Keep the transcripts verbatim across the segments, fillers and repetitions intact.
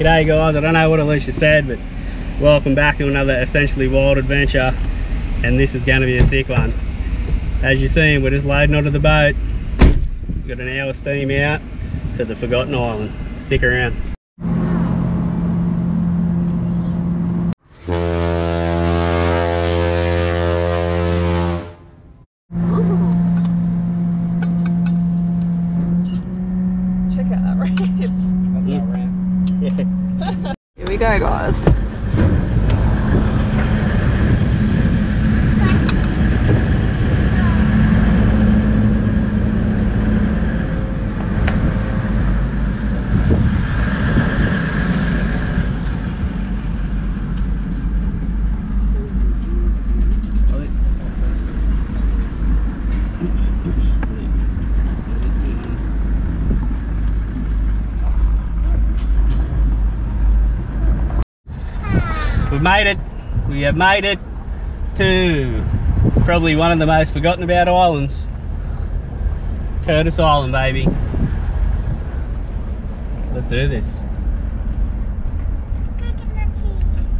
G'day guys, I don't know what Alicia said, but welcome back to another Essentially Wild adventure, and this is going to be a sick one. As you're seeing, we're just loading onto the boat. We've got an hour steam out to the Forgotten Island. Stick around. Go guys. Made it. We have made it to probably one of the most forgotten about islands, Curtis Island, baby. Let's do this. Coconut trees.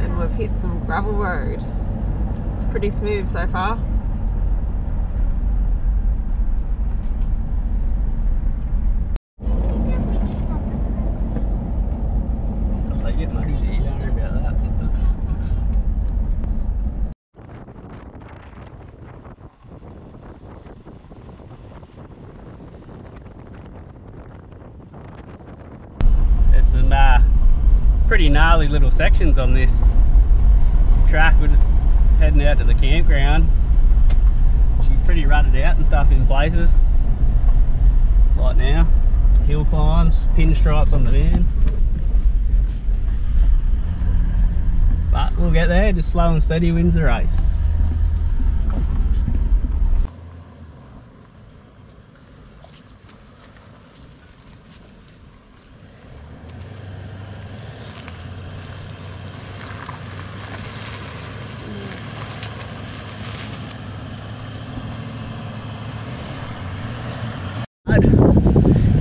And we've hit some gravel road. It's pretty smooth so far. Some uh, pretty gnarly little sections on this track. We're just heading out to the campground. She's pretty rutted out and stuff in places. Like now, hill climbs, pinstripes on the van. But we'll get there, just slow and steady wins the race.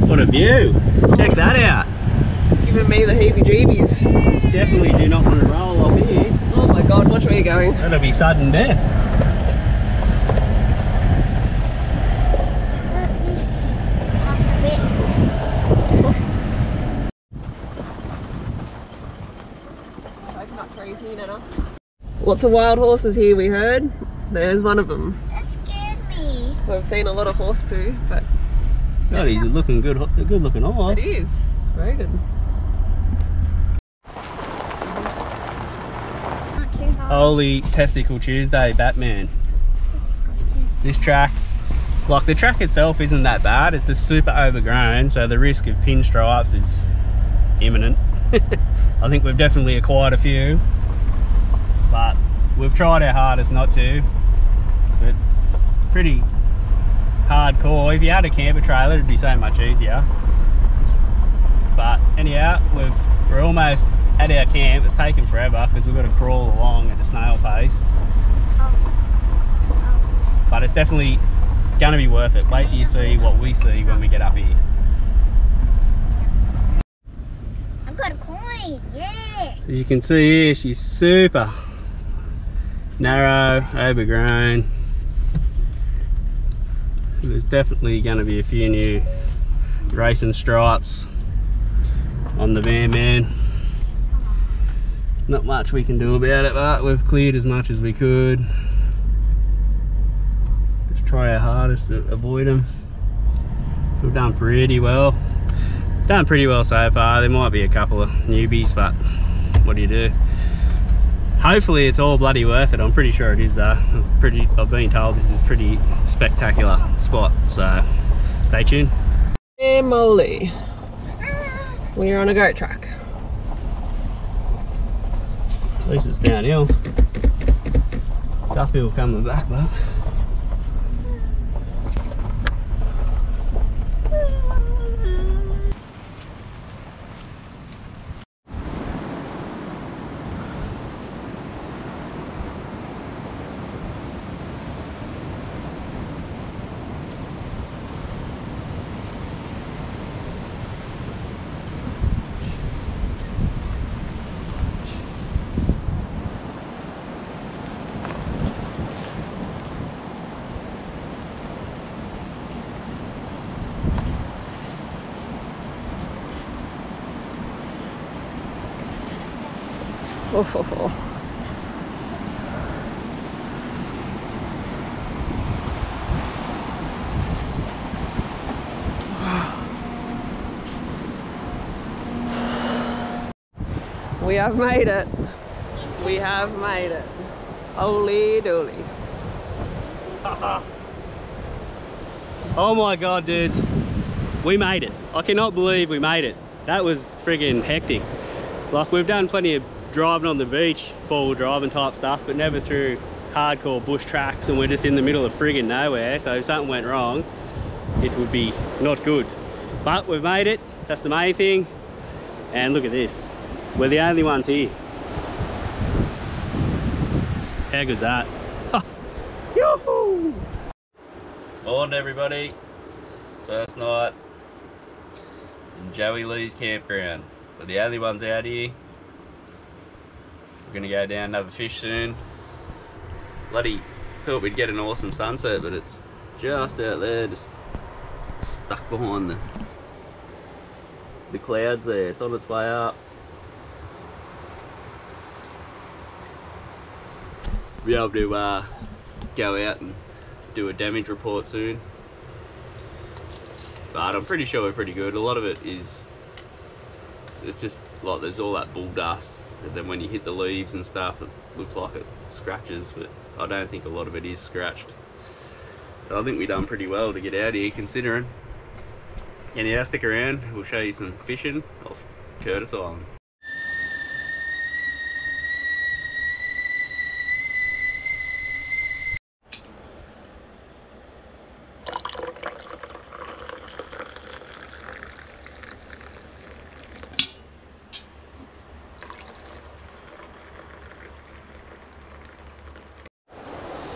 What a view! Check that out! Giving me the heebie-jeebies. Definitely do not want to roll off here. Oh my god, watch where you're going. That'll be sudden death. Coconut trees here, Nana. Lots of wild horses here, we heard. There's one of them. That scared me. We've seen a lot of horse poo, but God, he's a looking good, a good looking horse. It is, very good. Holy Testicle Tuesday, Batman. This track, like the track itself isn't that bad, it's just super overgrown, so the risk of pinstripes is imminent. I think we've definitely acquired a few, but we've tried our hardest not to, but pretty hardcore. If you had a camper trailer it'd be so much easier, but anyhow we've, we're almost at our camp. It's taken forever because we've got to crawl along at a snail pace, but it's definitely going to be worth it. Wait till you see what we see when we get up here. I've got a coin, yeah! As you can see here, she's super narrow, overgrown. There's definitely going to be a few new racing stripes on the van, man. Not much we can do about it, but we've cleared as much as we could. taught us to avoid them. We've done pretty well. Done pretty well so far. There might be a couple of newbies, but what do you do? Hopefully it's all bloody worth it. I'm pretty sure it is though. It's pretty, I've been told this is pretty spectacular spot, so stay tuned. Hey moly, we're on a goat track. At least it's downhill. Tough hill coming back, but Oof, oof, oof. We have made it. We have made it. Holy dooly. Oh my god, dudes. We made it. I cannot believe we made it. That was friggin' hectic. Like, we've done plenty of driving on the beach, four-wheel driving type stuff, but never through hardcore bush tracks, and we're just in the middle of friggin' nowhere, so if something went wrong it would be not good. But we've made it, that's the main thing. And look at this, we're the only ones here. How good's that? Oh. Yoo-hoo! Morning everybody, first night in Joey Lee's campground. We're the only ones out here. We're gonna go down and have a fish soon. Bloody thought we'd get an awesome sunset, but it's just out there, just stuck behind the the clouds there. It's on its way up. Be able to uh, go out and do a damage report soon. But I'm pretty sure we're pretty good. A lot of it is, it's just like there's all that bull dust, and then when you hit the leaves and stuff it looks like it scratches, but I don't think a lot of it is scratched. So I think we've done pretty well to get out here considering. Anyhow, stick around, we'll show you some fishing off Curtis Island.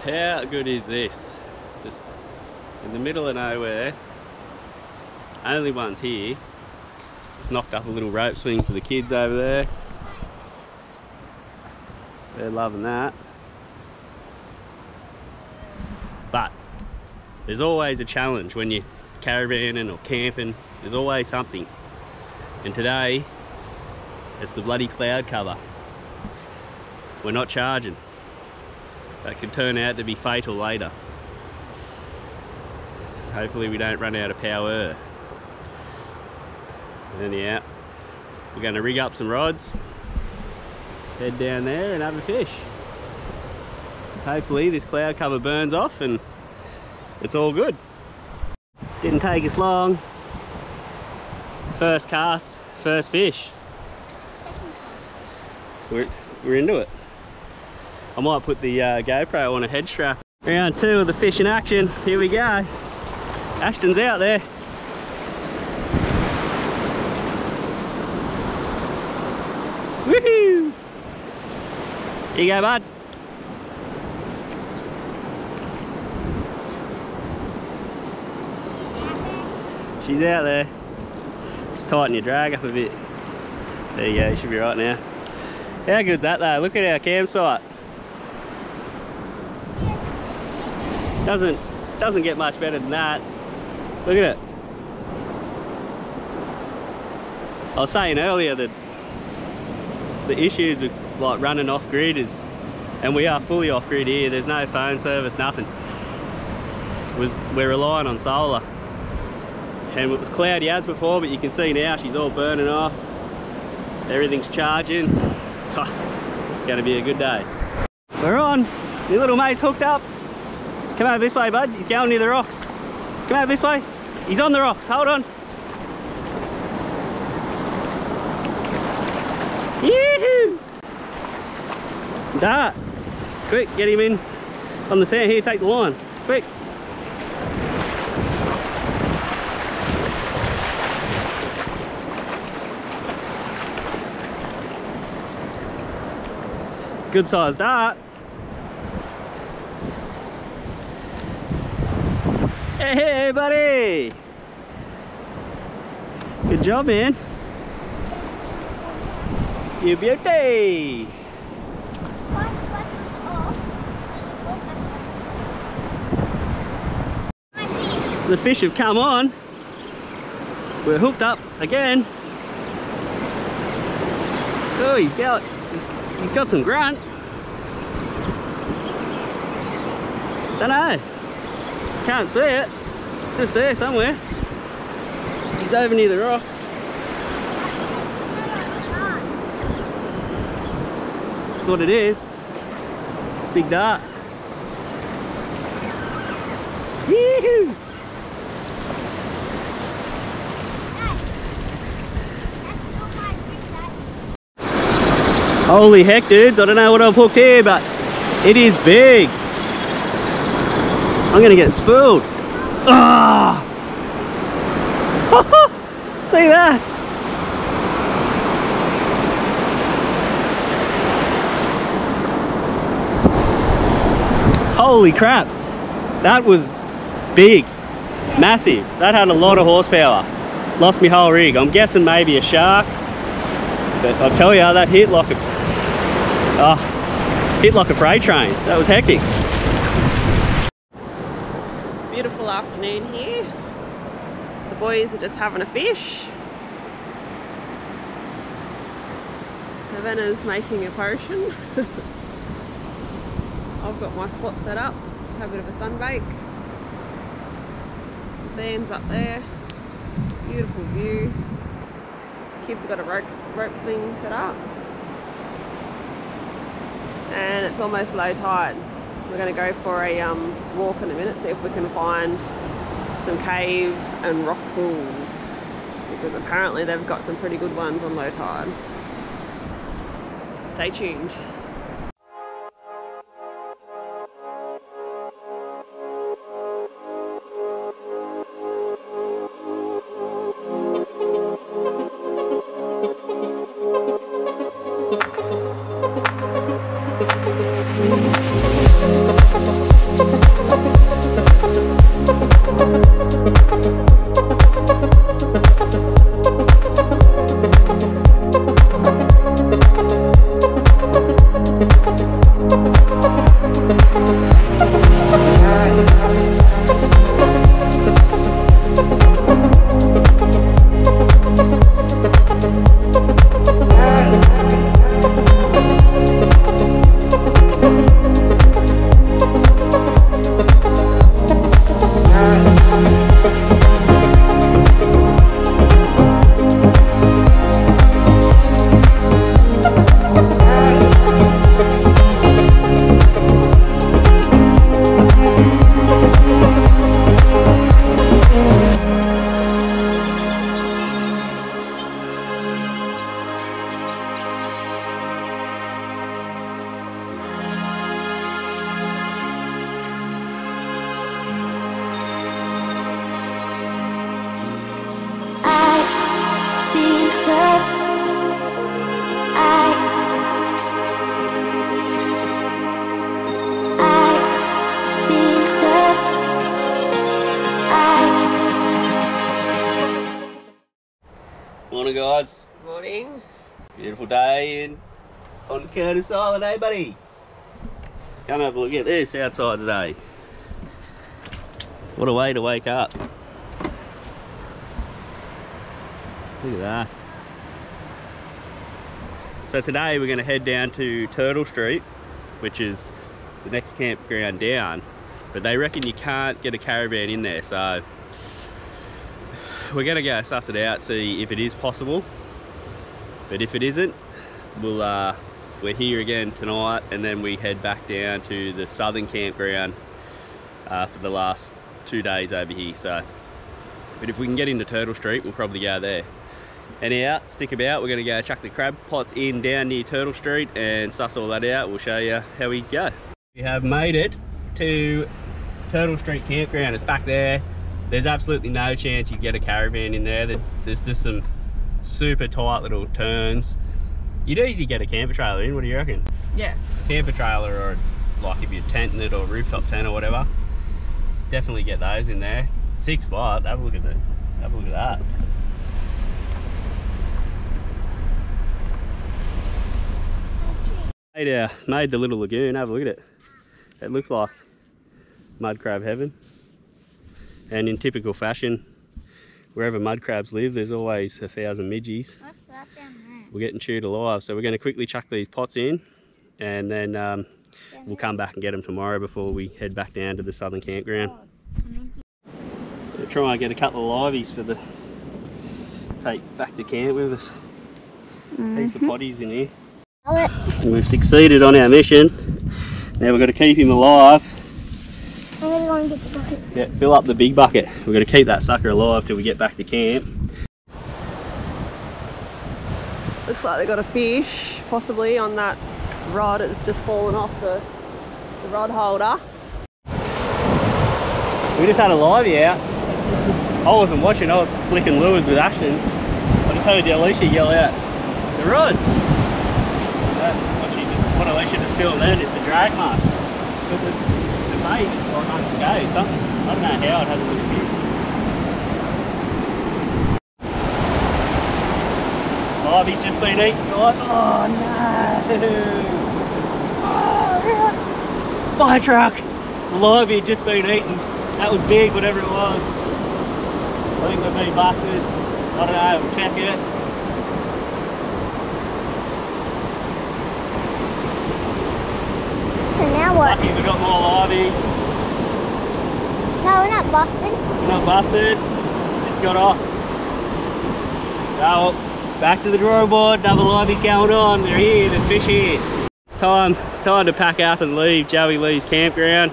How good is this? Just in the middle of nowhere, only one's here. Just knocked up a little rope swing for the kids over there. They're loving that. But there's always a challenge when you're caravanning or camping, there's always something. And today, it's the bloody cloud cover. We're not charging. That could turn out to be fatal later. Hopefully we don't run out of power. Anyhow, we're going to rig up some rods, head down there and have a fish. Hopefully this cloud cover burns off and it's all good. Didn't take us long. First cast, first fish. Second cast. We're, we're into it. I might put the uh, GoPro on a head strap. Round two of the fish in action. Here we go. Ashton's out there. Woohoo! Here you go, bud. She's out there. Just tighten your drag up a bit. There you go, you should be right now. How good's that though? Look at our campsite. Doesn't doesn't get much better than that. Look at it. I was saying earlier that the issues with like running off grid is, and we are fully off grid here. There's no phone service, nothing. was we're relying on solar. And it was cloudy as before, but you can see now she's all burning off. Everything's charging. It's going to be a good day. We're on. Your little mate's hooked up. Come over this way, bud. He's going near the rocks. Come over this way. He's on the rocks. Hold on. Yoo-hoo! Dart. Quick, get him in on the sand here. Take the line. Quick. Good sized dart. Hey, buddy. Good job, man. You beauty. The fish have come on. We're hooked up again. Oh, he's got he's, he's got some grunt. Don't know. Can't see it. It's just there somewhere. He's over near the rocks. That's what it is. Big dart. Yee-hoo! Holy heck, dudes, I don't know what I've hooked here, but it is big. I'm gonna get spooled. Ah! Oh. See that? Holy crap! That was big, massive. That had a lot of horsepower. Lost my whole rig. I'm guessing maybe a shark, but I'll tell you, that hit like a ah, oh, hit like a freight train. That was hectic. Beautiful afternoon here. The boys are just having a fish. Havana's making a potion. I've got my spot set up, have a bit of a sunbake. Dan's up there, beautiful view. Kids have got a rope, rope swing set up. And it's almost low tide. We're going to go for a um, walk in a minute, see if we can find some caves and rock pools, because apparently they've got some pretty good ones on low tide. Stay tuned. Guys. Morning. Beautiful day in on Curtis Island, eh buddy? Come have a look at this outside today. What a way to wake up. Look at that. So today we're going to head down to Turtle Street, which is the next campground down. But they reckon you can't get a caravan in there, so we're gonna go suss it out, see if it is possible. But if it isn't, we'll uh, we're here again tonight, and then we head back down to the southern campground uh, for the last two days over here. So, but if we can get into Turtle Street, we'll probably go there. And out, stick about, we're gonna go chuck the crab pots in down near Turtle Street and suss all that out. We'll show you how we go. We have made it to Turtle Street campground. It's back there. There's absolutely no chance you get a caravan in there. There's just some super tight little turns. You'd easily get a camper trailer in, what do you reckon? Yeah. A camper trailer, or like if you're tenting it or rooftop tent or whatever, definitely get those in there. Sick spot, have a look at that. Have a look at that. Made, our, made the little lagoon, have a look at it. It looks like mud crab heaven. And in typical fashion, wherever mud crabs live, there's always a thousand midgies. What's that down there? We're getting chewed alive, so we're going to quickly chuck these pots in, and then um, we'll come back and get them tomorrow before we head back down to the southern campground. Oh, we'll try and get a couple of liveys for the take back to camp with us. Mm-hmm. Heaps of potties in here. And we've succeeded on our mission. Now we've got to keep him alive. I'm gonna go and get the bucket. Yeah, fill up the big bucket. We've got to keep that sucker alive till we get back to camp. Looks like they got a fish, possibly, on that rod. It's just fallen off the, the rod holder. We just had a livey out. I wasn't watching, I was flicking lures with Ashton. I just heard Alicia yell out, "The rod!" What Alicia just filled in is the drag marks. But the, the bait or unscathed, something. I don't know how it hasn't really been. Livey's just been eaten, guys. Oh no! Oh, yes. Fire truck! The livey had just been eaten. That was big, whatever it was. I think we've been busted. I don't know, we'll check it. Lucky we got more liveys. No, we're not busted. We're not busted. Just got off. So, back to the drawing board. Another livey's going on. They're here. There's fish here. It's time, time to pack up and leave Joey Lee's campground.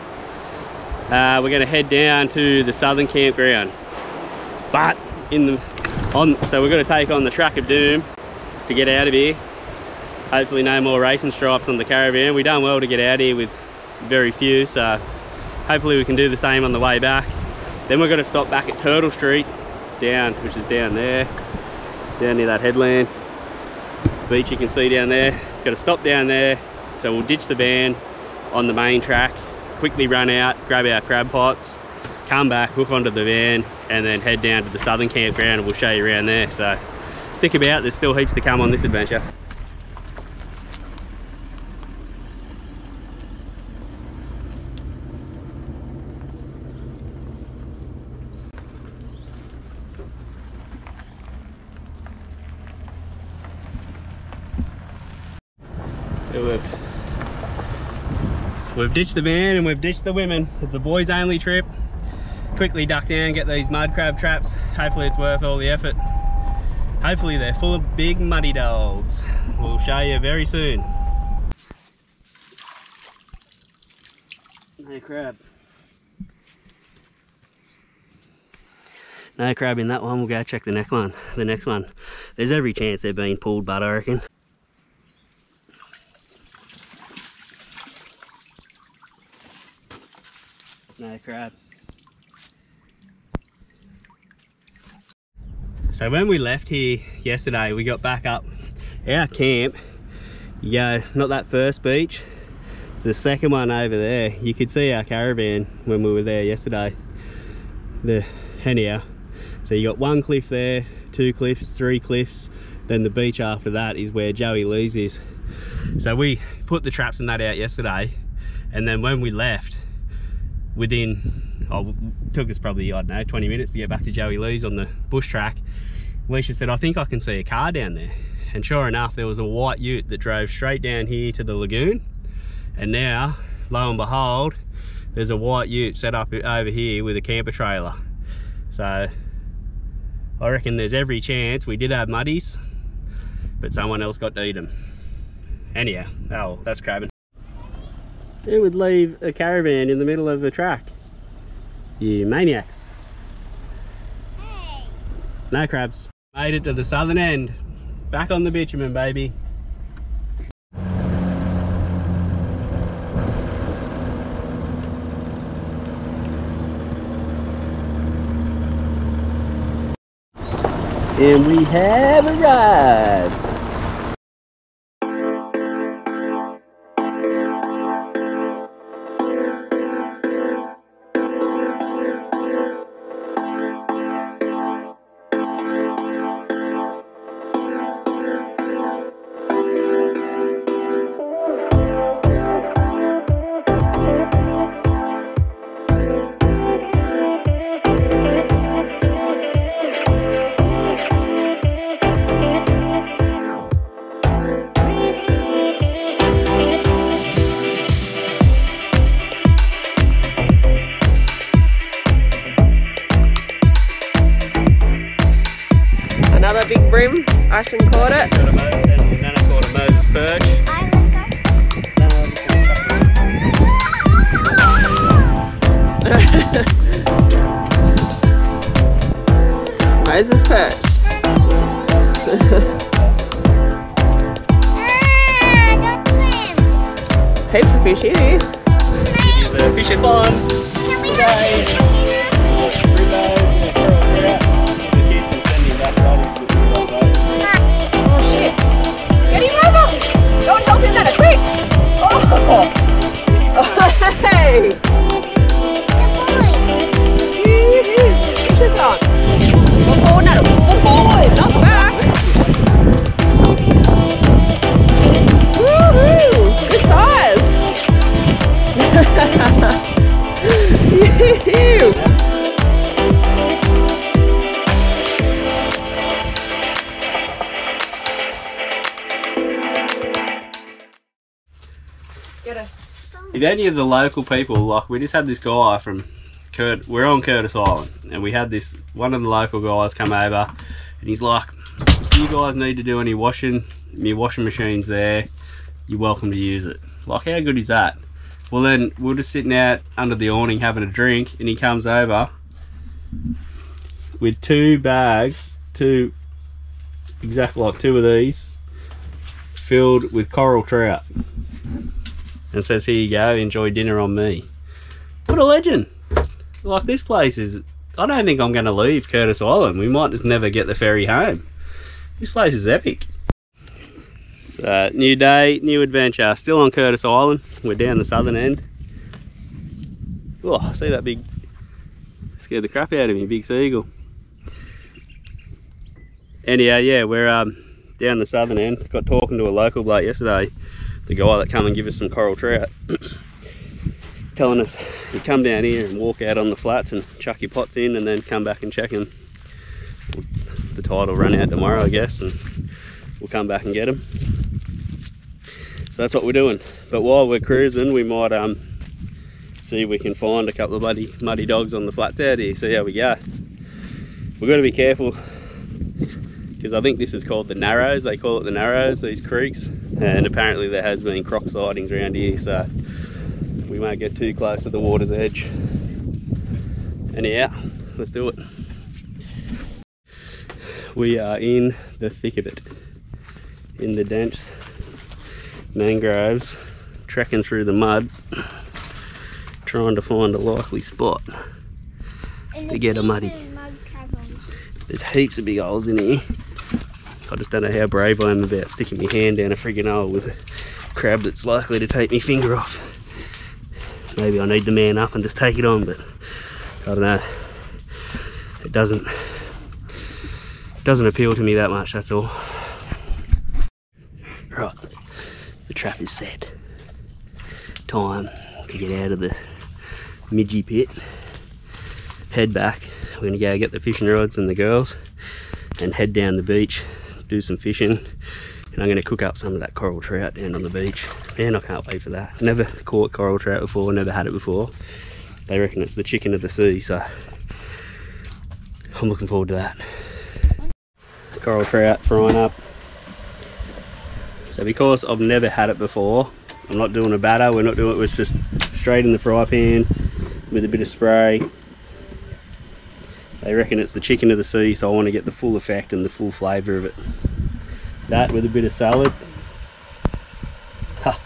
Uh, we're going to head down to the southern campground. But in the on, so we're going to take on the track of doom to get out of here. Hopefully, no more racing stripes on the caravan. We've done well to get out here with very few, so hopefully we can do the same on the way back. Then we're going to stop back at Turtle Street down, which is down there, down near that headland beach you can see down there. Got to stop down there, so we'll ditch the van on the main track, quickly run out, grab our crab pots, come back, hook onto the van, and then head down to the southern campground, and we'll show you around there. So stick about, there's still heaps to come on this adventure. We've ditched the van and we've ditched the women. It's a boys only trip. Quickly duck down, get these mud crab traps. Hopefully it's worth all the effort. Hopefully they're full of big muddy dogs. We'll show you very soon. No crab. No crab in that one. We'll go check the next one. The next one. There's every chance they're being pulled, but I reckon. No crab. So when we left here yesterday, we got back up our camp. You go, not that first beach, it's the second one over there. You could see our caravan when we were there yesterday. The Henia. So you got one cliff there, two cliffs, three cliffs. Then the beach after that is where Joey Lee's is. So we put the traps and that out yesterday. And then when we left, within, oh, it took us probably, I don't know, twenty minutes to get back to Joey Lee's on the bush track. Alicia said, "I think I can see a car down there." And sure enough, there was a white ute that drove straight down here to the lagoon. And now, lo and behold, there's a white ute set up over here with a camper trailer. So I reckon there's every chance we did have muddies, but someone else got to eat them. Anyhow, oh, that's crabbing. Who would leave a caravan in the middle of a track? You maniacs. Hey. No crabs. Made it to the southern end. Back on the bitumen, baby. And we have arrived. Big brim, Ashton caught it. Nana caught a Moses perch. Moses perch. Ah, don't swim. Heaps of fish here. It is a fishy pond. Can we have fish? Don't help him that quick! Oh! Oh hey! Good boy! Go forward, Nana! Go forward! Not back! Woohoo! Good size! If any of the local people, like we just had this guy from Curt we're on Curtis Island, and we had this one of the local guys come over, and he's like, "You guys need to do any washing? Your washing machine's there. You're welcome to use it." Like, how good is that? Well, then we're just sitting out under the awning having a drink, and he comes over with two bags, two exactly like two of these, filled with coral trout. And says, "Here you go, enjoy dinner on me." What a legend. Like, this place is, I don't think I'm going to leave Curtis Island. We might just never get the ferry home. This place is epic. So, new day, new adventure. Still on Curtis Island. We're down the southern end. Oh, see that big, scared the crap out of me, big seagull. Anyhow, yeah, we're um, down the southern end. Got talking to a local bloke yesterday, the guy that come and give us some coral trout, telling us you come down here and walk out on the flats and chuck your pots in and then come back and check them. The tide will run out tomorrow, I guess, and we'll come back and get them. So that's what we're doing. But while we're cruising, we might um, see if we can find a couple of muddy, muddy dogs on the flats out here, see how we go. We've got to be careful, because I think this is called the Narrows. They call it the Narrows, these creeks. And apparently there has been croc sightings around here, so we won't get too close to the water's edge. Anyhow, let's do it. We are in the thick of it, in the dense mangroves, trekking through the mud, trying to find a likely spot to get a muddy. There's heaps of big holes in here. I just don't know how brave I am about sticking my hand down a friggin' hole with a crab that's likely to take my finger off. Maybe I need to man up and just take it on, but I don't know. It doesn't, it doesn't appeal to me that much, that's all. Right, the trap is set. Time to get out of the midgie pit. Head back. We're gonna go get the fishing rods and the girls and head down the beach. Do some fishing, And I'm going to cook up some of that coral trout down on the beach. Man, I can't wait for that. Never caught coral trout before, never had it before. They reckon it's the chicken of the sea, so I'm looking forward to that. Coral trout frying up. So because I've never had it before, I'm not doing a batter, we're not doing it, it's just straight in the fry pan with a bit of spray. They reckon it's the chicken of the sea, so I want to get the full effect and the full flavour of it. That with a bit of salad. Ha!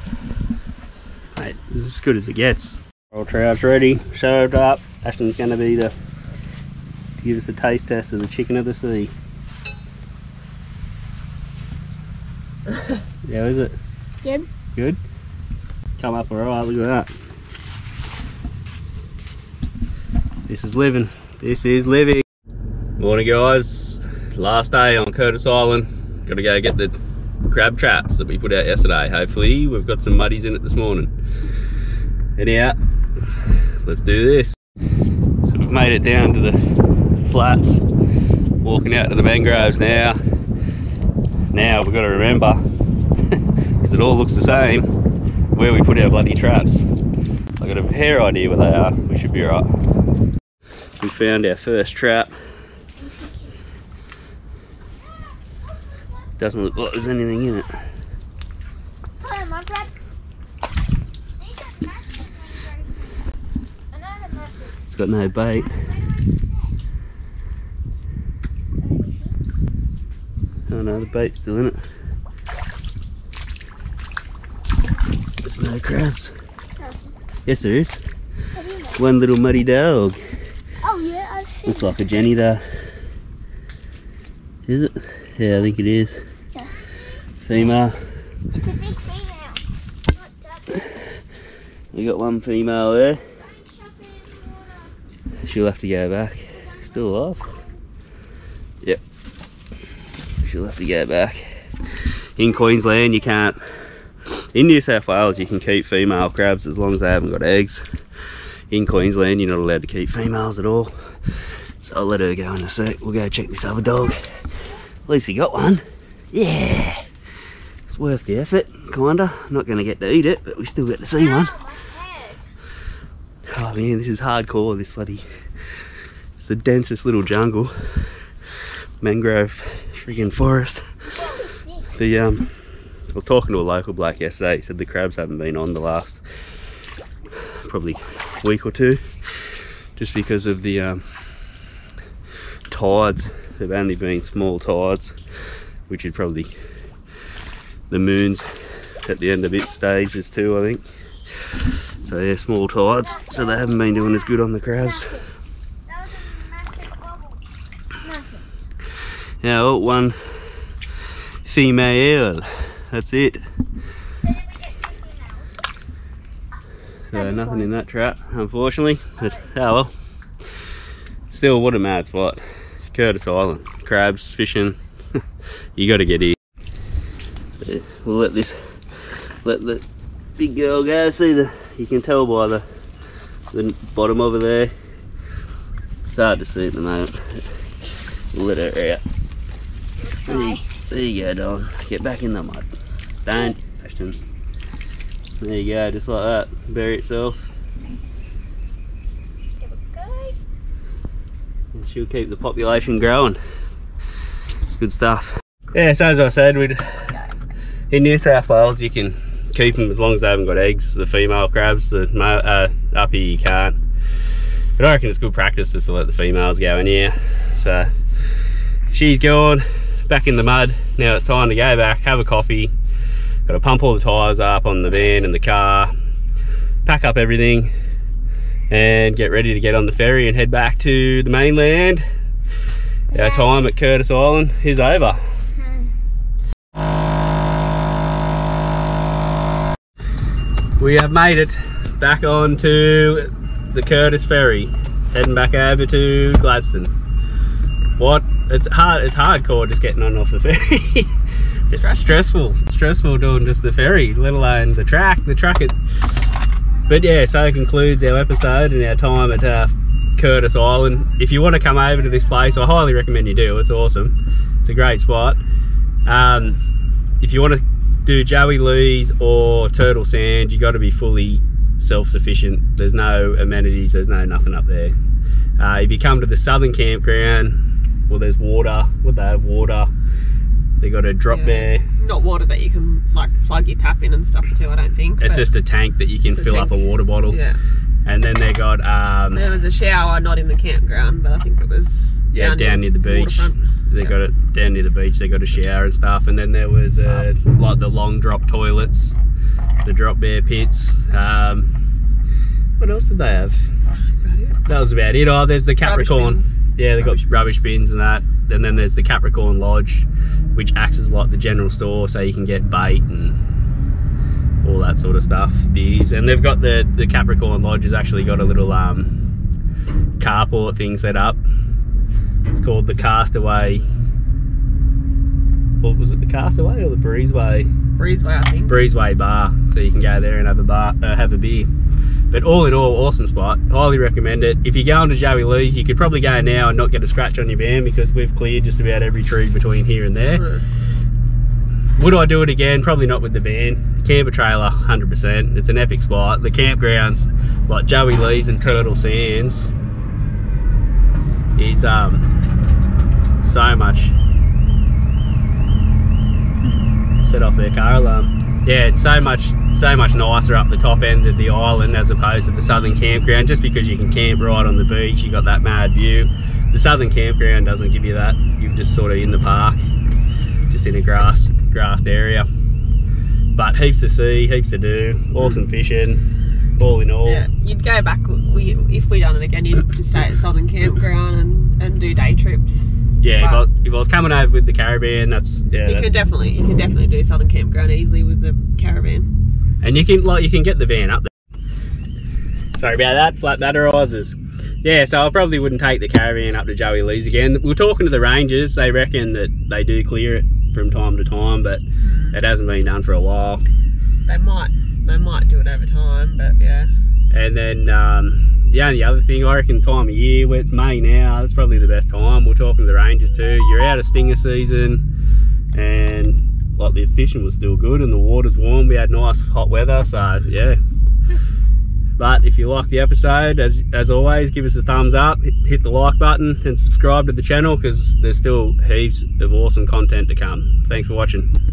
Mate, this is as good as it gets. Coral trout's ready, served up. Ashton's going to be the, to give us a taste test of the chicken of the sea. How is it? Good. Good? Come up alright, look at that. This is living. This is living. Morning guys. Last day on Curtis Island. Gotta go get the crab traps that we put out yesterday. Hopefully we've got some muddies in it this morning. Anyhow, let's do this. So we've made it down to the flats. Walking out to the mangroves now. Now we've got to remember, because it all looks the same, where we put our bloody traps. I've got a fair idea where they are. We should be right. We found our first trap. Doesn't look like there's anything in it. It's got no bait. Oh no, the bait's still in it. There's no crabs. Yes there is. One little muddy dog. Oh yeah, I've seen it. Looks like a Jenny though. Is it? Yeah, I think it is. Yeah. Female. It's a big female. We got one female there. She'll have to go back. Still alive. Yep. You'll have to go back. In Queensland you can't. In New South Wales you can keep female crabs as long as they haven't got eggs. In Queensland you're not allowed to keep females at all. So I'll let her go in a sec. We'll go check this other dog. At least we got one. Yeah. It's worth the effort, kinda. I'm not gonna get to eat it, but we still get to see one. Oh man, this is hardcore, this bloody. It's the densest little jungle. Mangrove friggin' forest. The um I was talking to a local bloke yesterday, he said the crabs haven't been on the last probably week or two just because of the um tides. They've only been small tides, which is probably the moon's at the end of its stages too, I think. So they're small tides, so they haven't been doing as good on the crabs. Now one female, that's it. So nothing in that trap, unfortunately, but oh well. Still, what a mad spot. Curtis Island, crabs, fishing, you gotta get in. We'll let this, let the big girl go, see the, you can tell by the, the bottom over there. It's hard to see at the moment, we'll let her out. There, there you go, dog. Get back in the mud. Don't, Ashton. There you go, just like that. Bury itself. There we go. And she'll keep the population growing. Good stuff. Yeah, so as I said, we'd in New South Wales you can keep them as long as they haven't got eggs. The female crabs, the uh, up here you can't. But I reckon it's good practice just to let the females go in here. So she's gone. Back in the mud. Now it's time to go back, have a coffee, got to pump all the tyres up on the van and the car, pack up everything and get ready to get on the ferry and head back to the mainland. Our time at Curtis Island is over. We have made it back onto the Curtis ferry, heading back over to Gladstone. What? It's hard. It's hardcore just getting on off the ferry. It's stressful. stressful, stressful doing just the ferry, let alone the track. The track. It. But yeah, so it concludes our episode and our time at uh, Curtis Island. If you want to come over to this place, I highly recommend you do. It's awesome. It's a great spot. Um, if you want to do Joey Lee's or Turtle Sand, you got to be fully self-sufficient. There's no amenities, there's no nothing up there. Uh, if you come to the southern campground, well, there's water. Would they have water? They got a drop yeah. there. Not water that you can like plug your tap in and stuff to, I don't think. It's just a tank that you can fill tank. up a water bottle. Yeah. And then they got um there was a shower, not in the campground, but I think it was yeah down, down near, near the beach. They yep. got it down near the beach. They got a shower and stuff, and then there was uh, um, like the long drop toilets, the drop bear pits. Um, what else did they have? That's about it. That was about it. Oh, there's the Capricorn. Yeah, they got rubbish bins and that. And then there's the Capricorn Lodge, which acts as like the general store, so you can get bait and all that sort of stuff, beers. And they've got the the Capricorn Lodge has actually got a little um carport thing set up. It's called the Castaway. What was it, the Castaway or the Breezeway? Breezeway, I think. Breezeway Bar, so you can go there and have a bar, uh, have a beer. But all in all, awesome spot. Highly recommend it. If you're going to Joey Lee's, you could probably go now and not get a scratch on your van, because we've cleared just about every tree between here and there. Mm. Would I do it again? Probably not with the van. Camper trailer, one hundred percent. It's an epic spot. The campgrounds, like Joey Lee's and Turtle Sands, is um so much. Set off their car alarm. Yeah, it's so much. so much nicer up the top end of the island as opposed to the southern campground, just because you can camp right on the beach, you got that mad view. The southern campground doesn't give you that. You're just sort of in the park, just in a grass grassed area. But heaps to see, heaps to do, awesome fishing, all in all. Yeah, you'd go back, we, if we done it again, you'd just stay at southern campground and, and do day trips. Yeah, if I, if I was coming over with the caravan, that's... Yeah, you that's, could definitely, you could definitely do southern campground easily with the caravan. And you can like you can get the van up there. Sorry about that, flat batterizers. Yeah, so I probably wouldn't take the caravan up to Joey Lee's again. We were talking to the rangers, they reckon that they do clear it from time to time, but it hasn't been done for a while. They might they might do it over time, but yeah. And then um, the only other thing, I reckon time of year, well, it's May now, that's probably the best time. We're talking to the rangers too. You're out of stinger season, and like the fishing was still good and the water's warm. We had nice hot weather, so yeah. But if you like the episode, as as always, give us a thumbs up, hit, hit the like button and subscribe to the channel, because there's still heaps of awesome content to come. Thanks for watching.